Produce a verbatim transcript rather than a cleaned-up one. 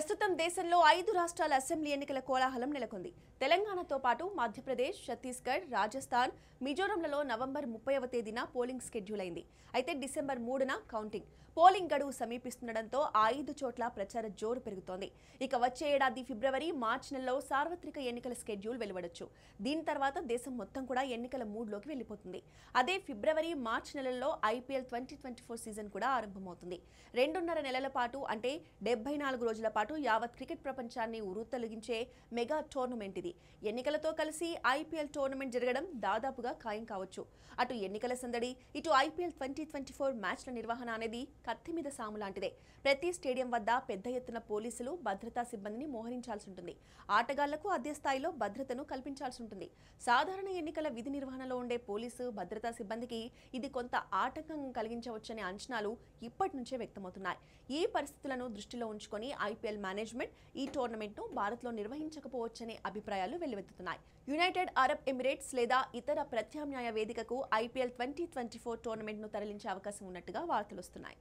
ప్రస్తుతం దేశంలో ఐదు రాష్ట్రాల అసెంబ్లీ ఎన్నికల కోలాహలం నెలకొంది. తెలంగాణతో పాటు మధ్యప్రదేశ్, ఛత్తీస్గఢ్, రాజస్థాన్, మిజోరంలలో నవంబర్ ముప్పైవ తేదీన పోలింగ్ షెడ్యూల్ అయింది. అయితే డిసెంబర్ మూడున కౌంటింగ్. పోలింగ్ గడువు సమీపిస్తుండడంతో ఆ ఐదు చోట్ల ప్రచార జోరు పెరుగుతోంది. ఇక వచ్చే ఏడాది ఫిబ్రవరి, మార్చి నెలలో సార్వత్రిక ఎన్నికల షెడ్యూల్ వెలువడొచ్చు. దీని తర్వాత దేశం మొత్తం కూడా ఎన్నికల మూడ్లోకి వెళ్ళిపోతుంది. అదే ఫిబ్రవరి, మార్చి నెలల్లో IPL twenty twenty four season కూడా ఆరంభమవుతుంది. రెండున్నర నెలల పాటు అంటే డెబ్బై నాలుగు రోజుల పాటు యావత్ క్రికెట్ ప్రపంచాన్ని ఉరుతొలగించే మెగా టోర్నమెంట్ ఇది. ఎన్నికలతో కలిసి ఐపీఎల్ టోర్నమెంట్ జరగడం దాదాపుగా ఖాయం కావచ్చు. అటు ఎన్నికల సందడి, ఇటు ఐపీఎల్ ట్వంటీ ట్వంటీ ఫోర్ మ్యాచ్ల నిర్వహణ అనేది కత్తి మీద సాము లాంటిదే. ప్రతి స్టేడియం వద్ద పెద్ద ఎత్తున పోలీసులు, భద్రతా సిబ్బందిని మోహరించాల్సి ఉంటుంది. ఆటగాళ్లకు అదే స్థాయిలో భద్రతను కల్పించాల్సి ఉంటుంది. సాధారణ ఎన్నికల విధి నిర్వహణలో ఉండే పోలీసు, భద్రతా సిబ్బందికి ఇది కొంత ఆటంకం కలిగించవచ్చనే అంచనాలు ఇప్పటి నుంచే వ్యక్తమవుతున్నాయి. ఈ పరిస్థితులను దృష్టిలో ఉంచుకొని ఐపీఎల్ మేనేజ్మెంట్ ఈ టోర్నమెంట్ను భారత్లో నిర్వహించకపోవచ్చనే అభిప్రాయాలు వెల్లువెత్తుతున్నాయి. యునైటెడ్ అరబ్ ఎమిరేట్స్ లేదా ఇతర ప్రత్యామ్నాయ వేదికకు ఐపీఎల్ ట్వంటీ ట్వంటీ ఫోర్ టోర్నమెంట్ను తరలించే అవకాశం ఉన్నట్టుగా వార్తలు వస్తున్నాయి.